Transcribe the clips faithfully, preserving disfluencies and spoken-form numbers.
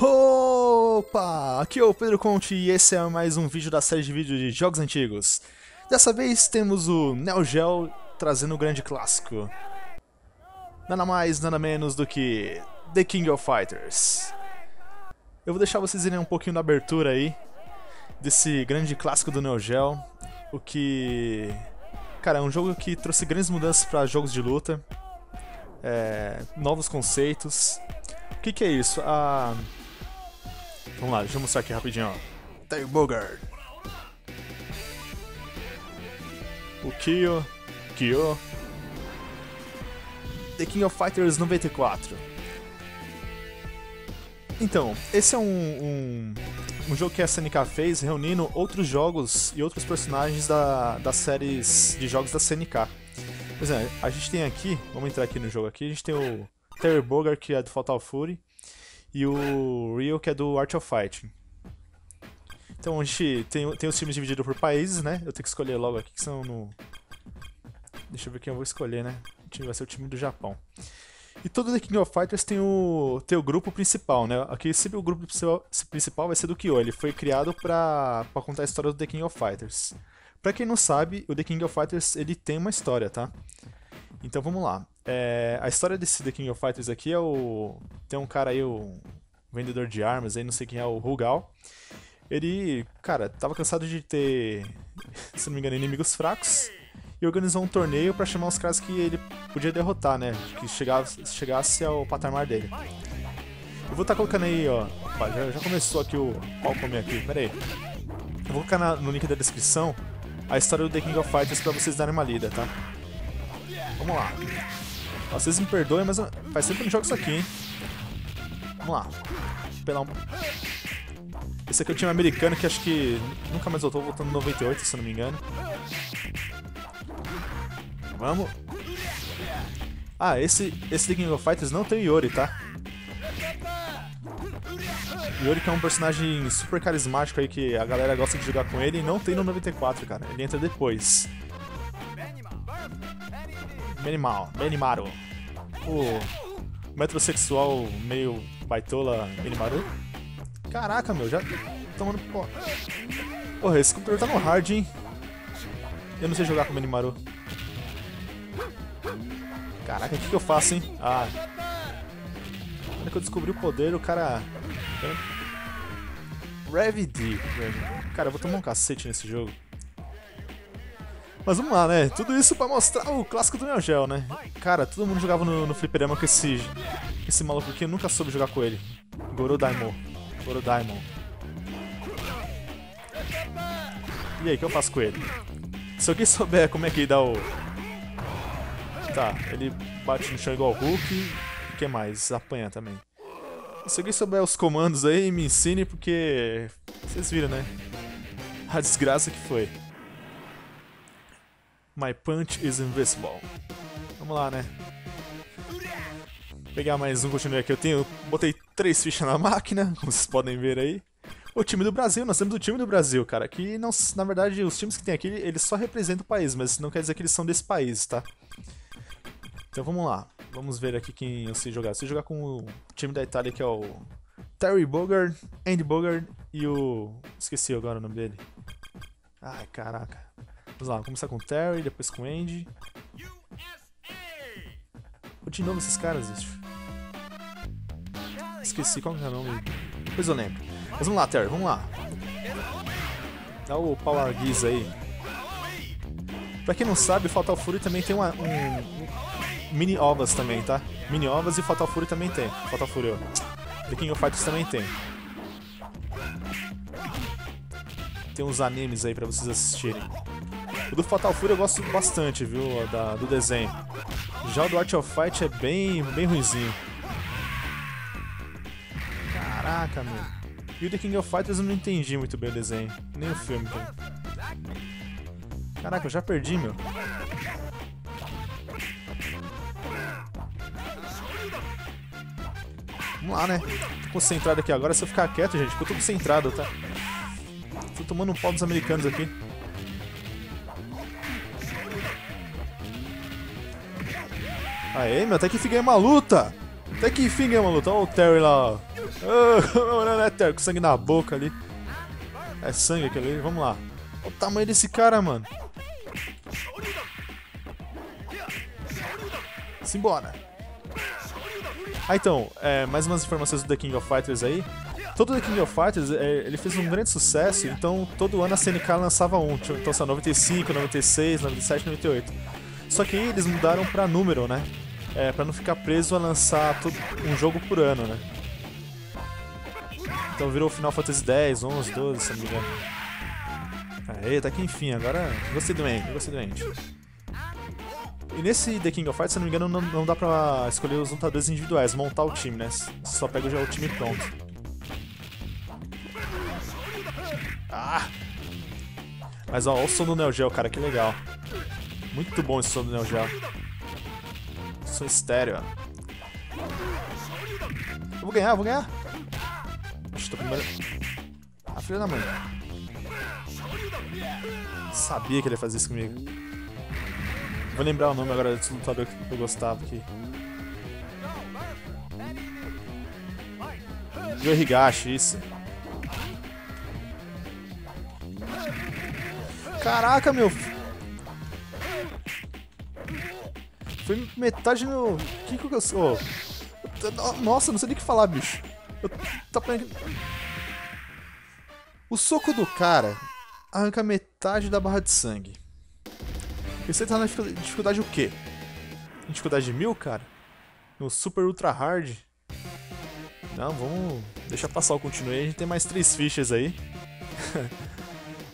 Opa! Aqui é o Pedro Conte e esse é mais um vídeo da série de vídeos de jogos antigos. Dessa vez temos o Neo Geo trazendo o grande clássico. Nada mais, nada menos do que The King of Fighters. Eu vou deixar vocês irem um pouquinho na abertura aí desse grande clássico do Neo Geo. O que... Cara, é um jogo que trouxe grandes mudanças para jogos de luta. É... Novos conceitos. O que que é isso? A... Vamos lá, deixa eu mostrar aqui rapidinho, ó. Terry Bogard. O Kyo. Kyo. The King of Fighters noventa e quatro. Então, esse é um, um, um jogo que a S N K fez reunindo outros jogos e outros personagens da, das séries de jogos da S N K. Por exemplo, a gente tem aqui, vamos entrar aqui no jogo aqui, a gente tem o Terry Bogard, que é do Fatal Fury. E o Ryo, que é do Art of Fighting. Então a gente tem, tem os times divididos por países, né? Eu tenho que escolher logo aqui, que são no... Deixa eu ver quem eu vou escolher, né? O time vai ser o time do Japão. E todo The King of Fighters tem o, tem o grupo principal, né? Aqui sempre o grupo principal vai ser do Kyo. Ele foi criado pra, pra contar a história do The King of Fighters. Pra quem não sabe, o The King of Fighters, ele tem uma história, tá? Então vamos lá. É, a história desse The King of Fighters aqui é o... Tem um cara aí, um vendedor de armas, aí não sei quem é, o Rugal. Ele, cara, tava cansado de ter, se não me engano, inimigos fracos. E organizou um torneio pra chamar os caras que ele podia derrotar, né? Que chegasse, chegasse ao patamar dele. Eu vou estar tá colocando aí, ó... Opa, já, já começou aqui o... Ó, o comer aqui, pera aí. Eu vou colocar na, no link da descrição a história do The King of Fighters pra vocês darem uma lida, tá? Vamos lá. Vocês me perdoem, mas faz tempo que eu não jogo isso aqui, hein? Vamos lá. Pelar um... Esse aqui é o time americano que acho que nunca mais voltou, voltando em noventa e oito, se eu não me engano. Vamos. Ah, esse, esse The King of Fighters não tem o Yori, tá? Yori que é um personagem super carismático aí que a galera gosta de jogar com ele e não tem no noventa e quatro, cara. Ele entra depois. Minimaru, Minimaru, o metrosexual meio baitola Minimaru. Caraca, meu, já tomando pó. Porra, esse computador tá no hard, hein? Eu não sei jogar com o Minimaru. Caraca, o que que eu faço, hein? Ah, quando eu descobri o poder, o cara... Rev D. Cara, eu vou tomar um cacete nesse jogo. Mas vamos lá, né? Tudo isso pra mostrar o clássico do Neo Geo, né? Cara, todo mundo jogava no, no fliperama com esse, esse maluco aqui. Eu nunca soube jogar com ele. Goro Daimon. Goro Daimon. E aí, o que eu faço com ele? Se alguém souber como é que dá o... Tá, ele bate no chão igual o Hulk. E o que mais? Apanha também. Se alguém souber os comandos aí, me ensine, porque... Vocês viram, né? A desgraça que foi. My punch is invisible. Vamos lá, né? Vou pegar mais um, continuei aqui. Eu tenho, botei três fichas na máquina, como vocês podem ver aí. O time do Brasil, nós temos o time do Brasil, cara. Que, não, na verdade, os times que tem aqui, eles só representam o país, mas não quer dizer que eles são desse país, tá? Então vamos lá. Vamos ver aqui quem eu sei jogar. Eu sei jogar com o time da Itália, que é o Terry Bogard, Andy Bogard e o... Esqueci agora o nome dele. Ai, caraca. Vamos lá, vamos começar com o Terry, depois com o Andy. Pô, de novo esses caras, bicho. Esqueci qual que é o nome. Depois eu lembro. Mas vamos lá, Terry, vamos lá. Dá o Power Geese aí. Pra quem não sabe, Fatal Fury também tem uma, um... Mini ovas também, tá? Mini ovas e Fatal Fury também tem. Fatal Fury, ó. The King of Fighters também tem. Tem uns animes aí pra vocês assistirem. O do Fatal Fury eu gosto bastante, viu, da, do desenho. Já o do Art of Fight é bem, bem ruinzinho. Caraca, meu. E o The King of Fighters eu não entendi muito bem o desenho. Nem o filme, cara. Caraca, eu já perdi, meu. Vamos lá, né? Tô concentrado aqui agora. Se eu ficar quieto, gente, porque eu tô concentrado, tá? Tô tomando um pau dos americanos aqui. Aê, meu, até que enfim ganhei uma luta! Até que enfim ganhei uma luta, olha o Terry lá, ó. Não, né, Terry? Com sangue na boca ali. É sangue aquele ali. Vamos lá. Olha o tamanho desse cara, mano. Simbora. Ah, então, é, mais umas informações do The King of Fighters aí. Todo The King of Fighters, é, ele fez um grande sucesso, então todo ano a S N K lançava um. Então são noventa e cinco, noventa e seis, noventa e sete, noventa e oito. Só que aí eles mudaram pra número, né? É, pra não ficar preso a lançar todo, um jogo por ano, né? Então virou Final Fantasy dez, onze, doze, se não me engano. Aê, tá aqui enfim, agora gostei do Andy, gostei do Andy. E nesse The King of Fighters, se não me engano, não, não dá pra escolher os lutadores individuais, montar o time, né? Só pega já o time pronto. Ah! Mas ó, olha o som do Neo Geo, cara, que legal. Muito bom esse som do Neo Geo. Som estéreo, ó. Eu vou ganhar, eu vou ganhar. Acho que tô primeiro. Ah, filha da mãe. Sabia que ele ia fazer isso comigo. Vou lembrar o nome agora desse lutador que eu gostava aqui. Ryo Higashi, isso. Caraca, meu. Foi metade do meu. Que que eu sou? Nossa, não sei nem o que falar, bicho. Eu... O soco do cara arranca metade da barra de sangue. E você tá na dificuldade o quê? Dificuldade de mil, cara? No super ultra hard? Não, vamos deixar passar o continuei. A gente tem mais três fichas aí.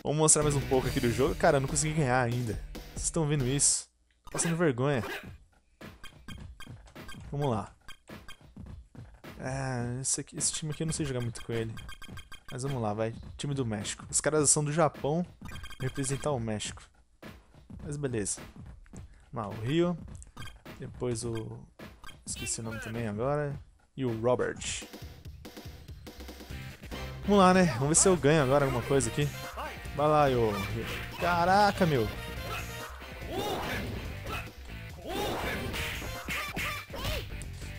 Vamos mostrar mais um pouco aqui do jogo. Cara, eu não consegui ganhar ainda. Vocês estão vendo isso? Passando vergonha. Vamos lá. Ah, esse, aqui, esse time aqui eu não sei jogar muito com ele. Mas vamos lá, vai. Time do México. Os caras são do Japão, representar o México. Mas beleza. Vamos lá, o Ryo. Depois o... Esqueci o nome também agora. E o Robert. Vamos lá, né? Vamos ver se eu ganho agora alguma coisa aqui. Vai lá, eu. Caraca, meu.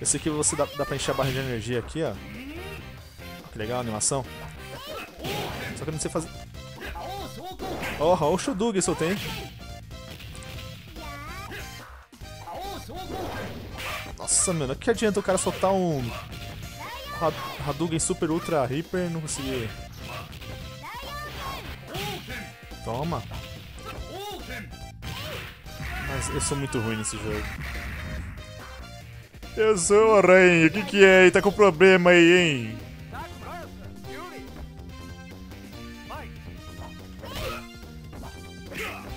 Esse aqui você dá, dá pra encher a barra de energia aqui, ó. Que legal a animação. Só que eu não sei fazer... Ó, oh, oh, o Shodugi soltei, hein? Nossa, mano, o que adianta o cara soltar um... Hadouken Super Ultra Reaper e não conseguir... Toma. Mas eu sou muito ruim nesse jogo. Eu sou o Ren, o que que é? Tá com problema aí, hein?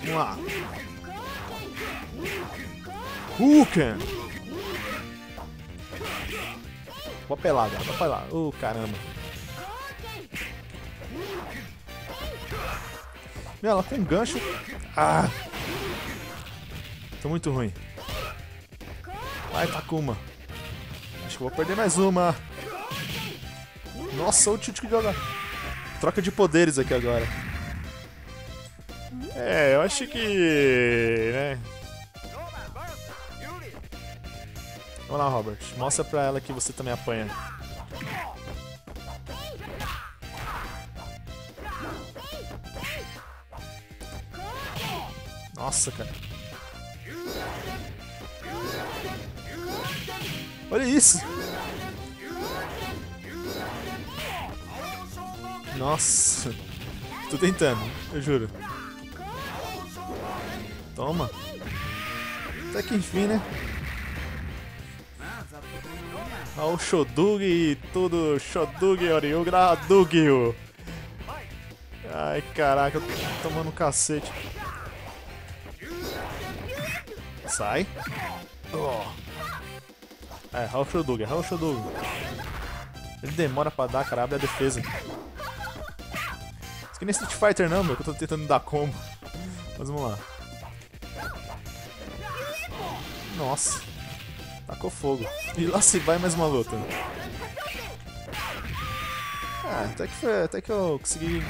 Vamos lá. Hulken! Vou apelar, vou apelar. Oh, caramba. Meu, ela com um gancho. Ah! Tô muito ruim. Vai, Takuma. Acho que eu vou perder mais uma. Nossa, o chute que joga. Troca de poderes aqui agora. É, eu acho que... né? Vamos lá, Robert. Mostra pra ela que você também apanha. Nossa, cara. Olha isso! Nossa! Tô tentando, eu juro. Toma! Até que enfim, né? Olha o Shodugi e tudo! Shodugi, Yori, Hadouken! Ai, caraca, eu tô tomando um cacete. Sai. Oh. É, Raul Shodugi, Raul Shodugi. Ele demora pra dar, cara, abre a defesa. Isso que nem Street Fighter não, meu, que eu tô tentando dar combo. Mas vamos lá. Nossa. Tacou fogo. E lá se vai mais uma luta. Ah, até que, foi, até que eu consegui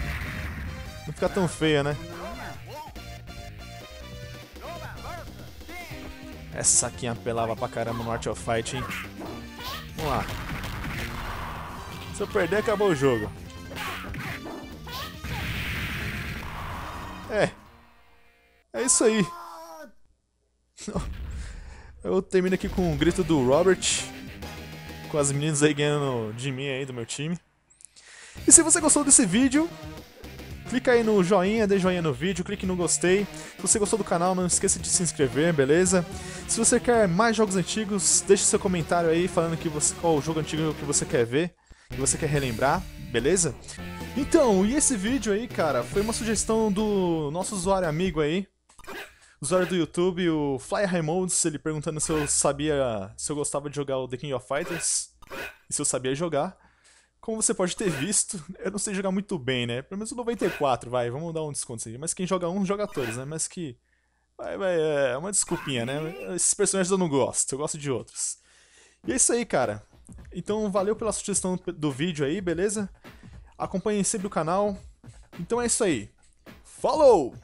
não ficar tão feia, né? Essa aqui apelava pra caramba no Art of Fighting. Vamos lá. Se eu perder, acabou o jogo. É. É isso aí. Eu termino aqui com o grito do Robert. Com as meninas aí ganhando de mim aí, do meu time. E se você gostou desse vídeo, clica aí no joinha, dê joinha no vídeo, clique no gostei. Se você gostou do canal, não esqueça de se inscrever, beleza? Se você quer mais jogos antigos, deixe seu comentário aí falando que você, qual o jogo antigo que você quer ver, que você quer relembrar, beleza? Então, e esse vídeo aí, cara, foi uma sugestão do nosso usuário amigo aí, usuário do YouTube, o FlyHighMod, ele perguntando se eu sabia, se eu gostava de jogar o The King of Fighters, e se eu sabia jogar. Como você pode ter visto, eu não sei jogar muito bem, né? Pelo menos o noventa e quatro, vai, vamos dar um desconto assim. Mas quem joga um, joga todos, né? Mas que... Vai, vai, é uma desculpinha, né? Esses personagens eu não gosto, eu gosto de outros. E é isso aí, cara. Então, valeu pela sugestão do vídeo aí, beleza? Acompanhem sempre o canal. Então é isso aí. Falou!